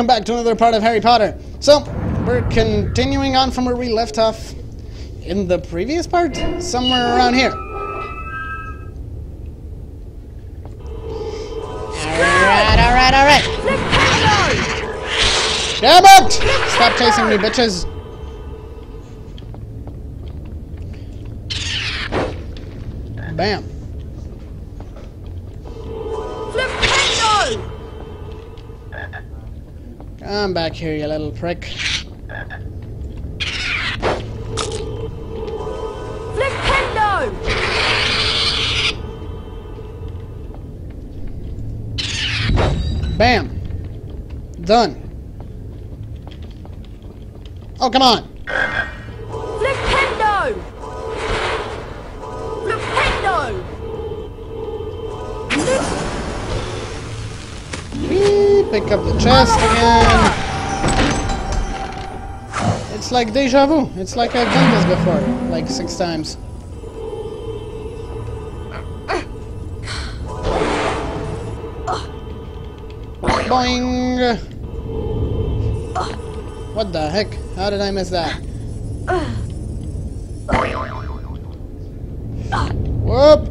Welcome back to another part of Harry Potter. So, we're continuing on from where we left off in the previous part? Somewhere around here. Alright. Damn it! Stop chasing me, bitches. Bam. Come back here, you little prick. Flipendo! Bam. Done. Oh, come on. Flipendo! Pick up the chest again. It's like deja vu. It's like I've done this before, like 6 times. Boing! What the heck? How did I miss that? Whoop!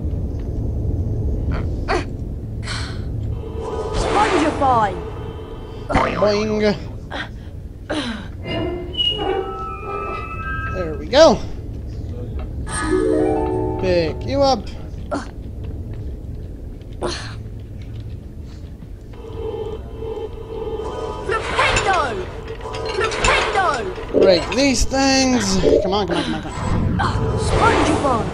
SpongeBob! Boing. There we go. Pick you up. Flipendo! Break these things. Come on. SpongeBob!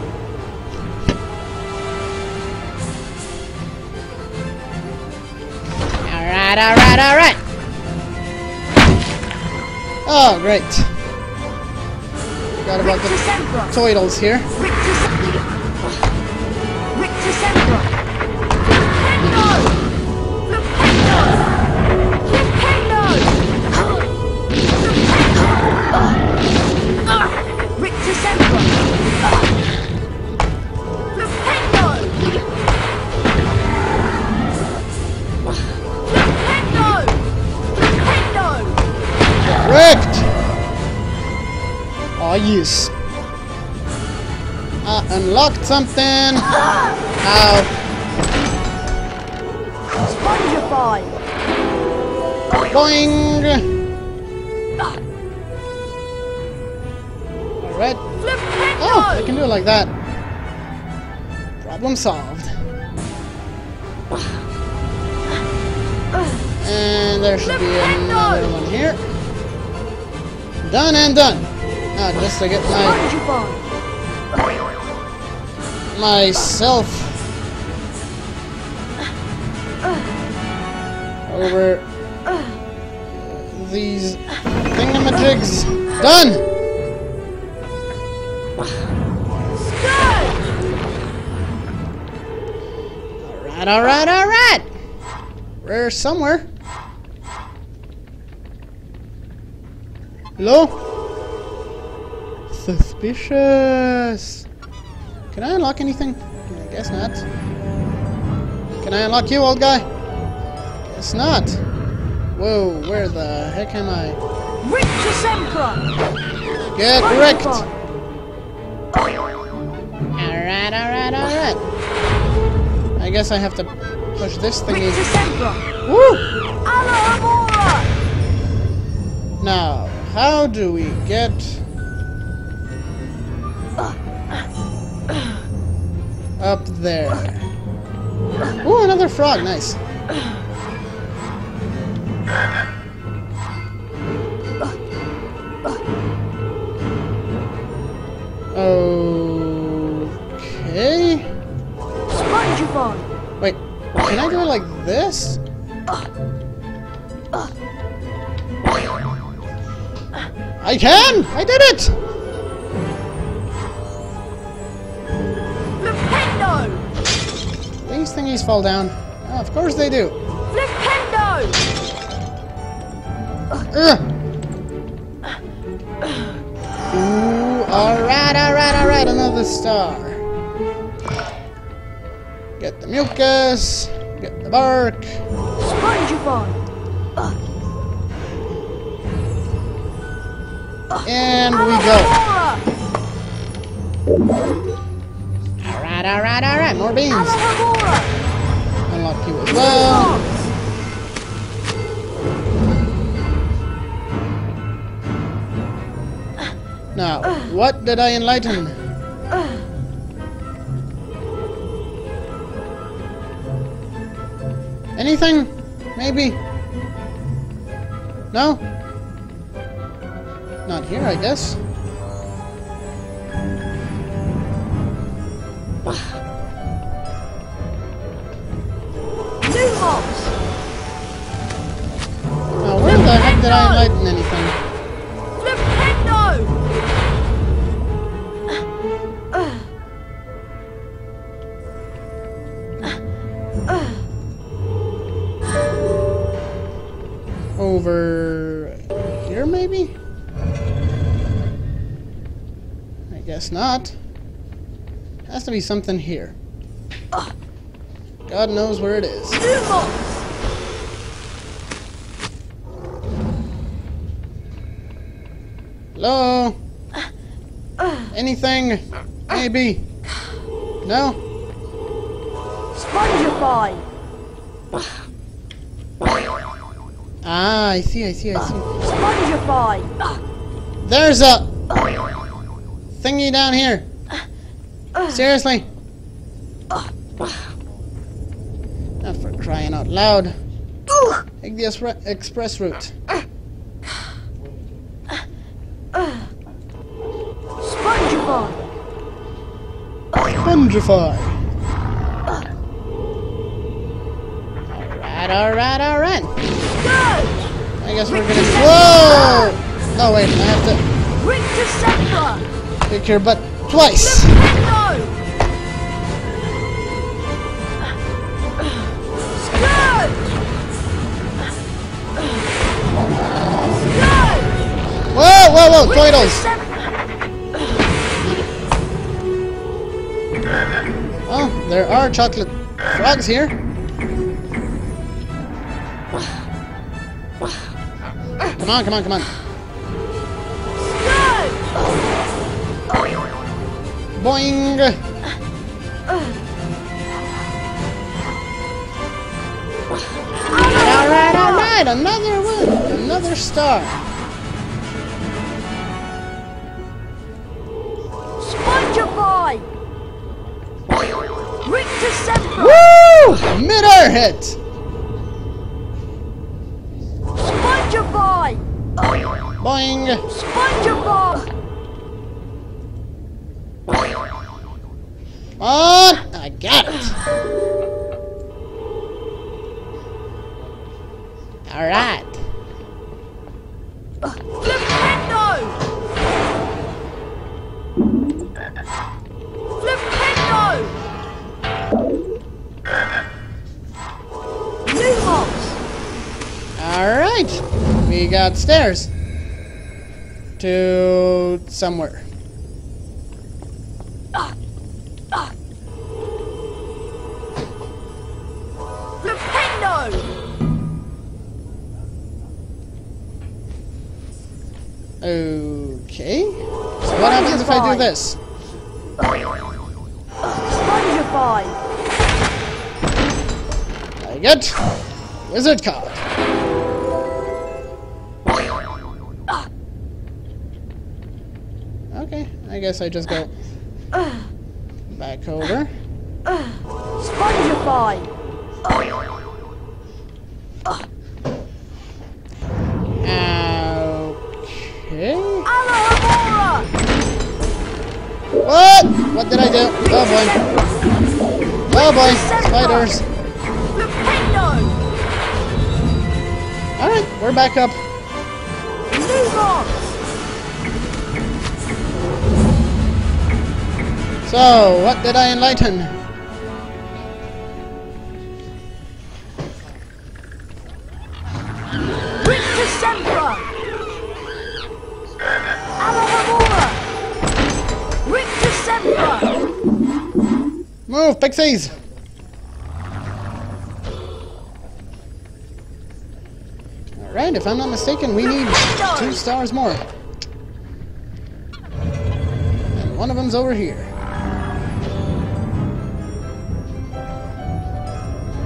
Alright. Oh, great. Forgot about the toidles here. Rictusempra! Flipendo! Use. I unlocked something. Ow. SpongeBob. Boing. Alright. Oh, I can do it like that. Problem solved. And there should be another one here. Done and done. Just to get myself over these thingamajigs. Done. All right. We're somewhere. Hello. Suspicious. Can I unlock anything? I guess not. Can I unlock you, old guy? Guess not. Whoa, where the heck am I? Rictusempra! Get wrecked! Alright. I guess I have to push this thingy. Woo! Now, how do we get... up there. Ooh, another frog, nice. Okay. SpongeBob! Wait, can I do it like this? I can! I did it! These thingies fall down. Oh, of course they do. Flipendo! Ooh, alright. Another star. Get the mucus. Get the bark. SpongeBob! And we go. Alright, alright, alright. More beans. Unlock you as well. Now, what did I enlighten? Anything? Maybe? No? Not here, I guess. Two holes! Now, where the heck did I enlighten anything? Over here, maybe? I guess not. Has to be something here. God knows where it is. Hello? Anything? Maybe? No? SpongeBob! Ah, I see, I see, I see. SpongeBob! There's a thingy down here. Seriously? Not for crying out loud. Take the express route. SpongeBob! SpongeBob! Alright, alright, alright. I guess we're gonna. Whoa! Oh wait, I have to. Rictusempra. Kick your butt twice. Whoa! Whoa! Whoa! Toidles. Oh, there are chocolate frogs here. Come on, come on, come on. Boing! Alright, alright! Another one! Another star! SpongeBob! Rictusempra! Woo! Mid-air hit! Boing! SpongeBob! Oh, I got it! Alright. Flipendo! Flipendo! New hops! Alright, we got stairs. To somewhere. Flipendo! Okay. So what happens if I do this? SpongeBob! I get wizard card. Okay, I guess I just go back over. SpongeBob! Okay. What? What did I do? Oh boy. Oh boy, spiders. Alright, we're back up. So, what did I enlighten? Rictusempra! Rictusempra! Move, pixies! Alright, if I'm not mistaken, we need 2 stars more. One of them's over here.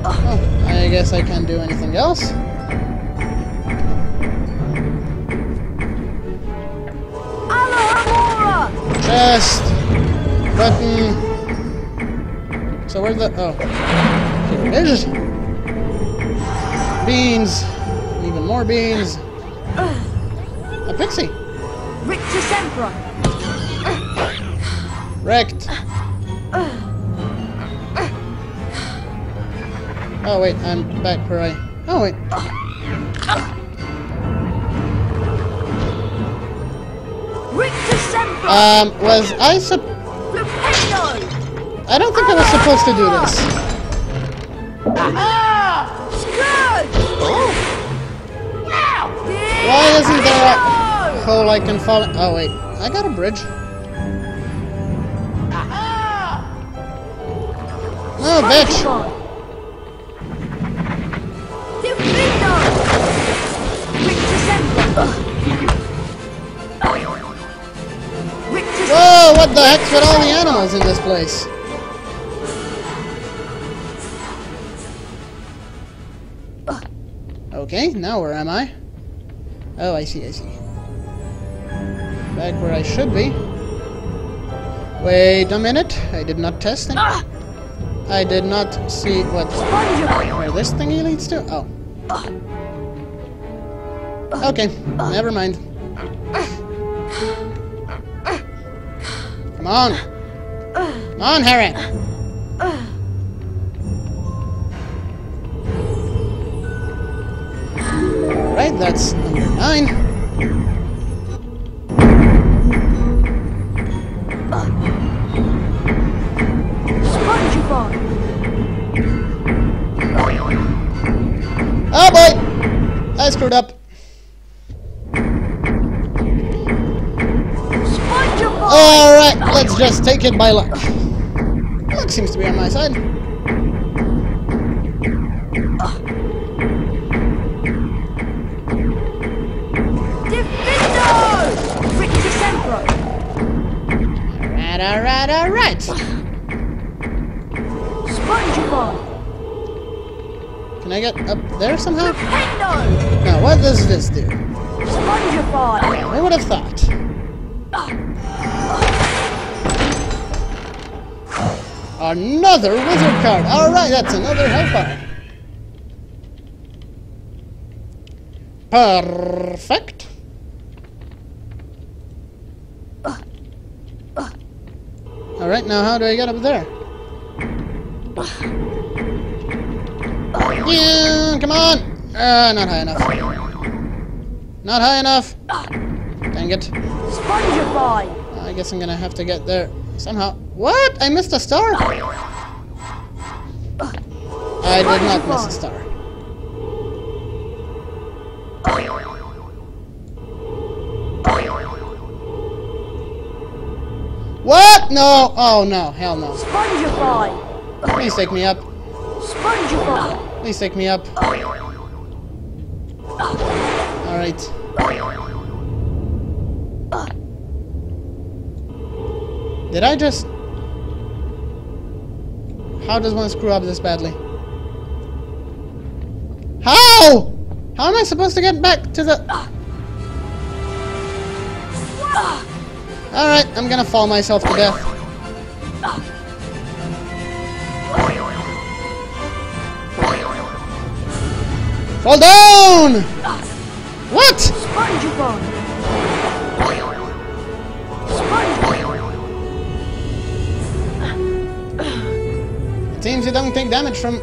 Oh, I guess I can't do anything else. Chest! Button! So where's the... oh. Here it is! Beans! Even more beans! A pixie! Rictusempra! Wrecked! Oh wait, I'm back where I... oh wait! Was I Flipendo! I don't think I was supposed to do this. Oh. Why isn't there a hole I can fall in? Oh wait, I got a bridge. No, bitch! Whoa, what the heck's with all the animals in this place? Okay, now where am I? Oh, I see, I see. Back where I should be. Wait a minute, I did not test it. I did not see what where this thingy leads to. Oh. Okay, never mind. Come on! Come on, Harry! Alright, that's number 9. SpongeBob! Oh boy! I screwed up. Alright, let's just take it by luck. Luck seems to be on my side. Alright. SpongeBob! Can I get up there somehow? Now, what does this do? SpongeBob! I would have thought. Another wizard card! Alright, that's another helper. Perfect. Alright, now how do I get up there? Yeah, come on! Not high enough. Not high enough! Dang it. SpongeBob! I guess I'm gonna have to get there somehow. What? I missed a star? I did not miss a star. What? No! Oh no, hell no. SpongeBob! Please take me up. SpongeBob! Please take me up. Alright. Did I just... how does one screw up this badly? How? How am I supposed to get back to the... alright, I'm gonna fall myself to death. Fall down! What? SpongeBob! It seems you don't take damage from...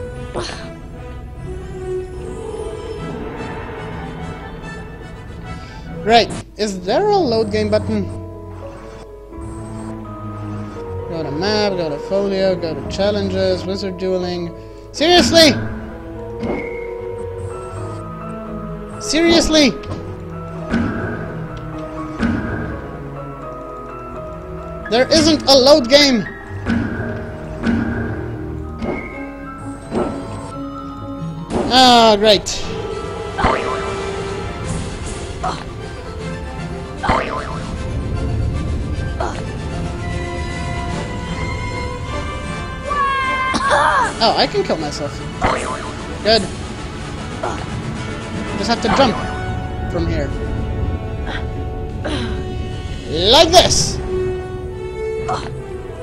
right, is there a load game button? Go to map, go to folio, go to challenges, wizard dueling... seriously! Seriously! There isn't a load game! Oh, great. Oh, I can kill myself. Good. Just have to jump from here. Like this!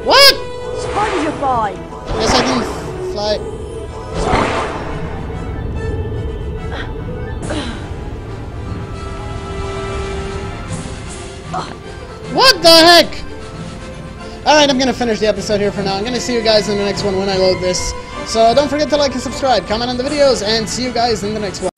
What? SpongeBob! Yes, I can fly. What the heck? Alright, I'm gonna finish the episode here for now. I'm gonna see you guys in the next one when I load this. So don't forget to like and subscribe, comment on the videos, and see you guys in the next one.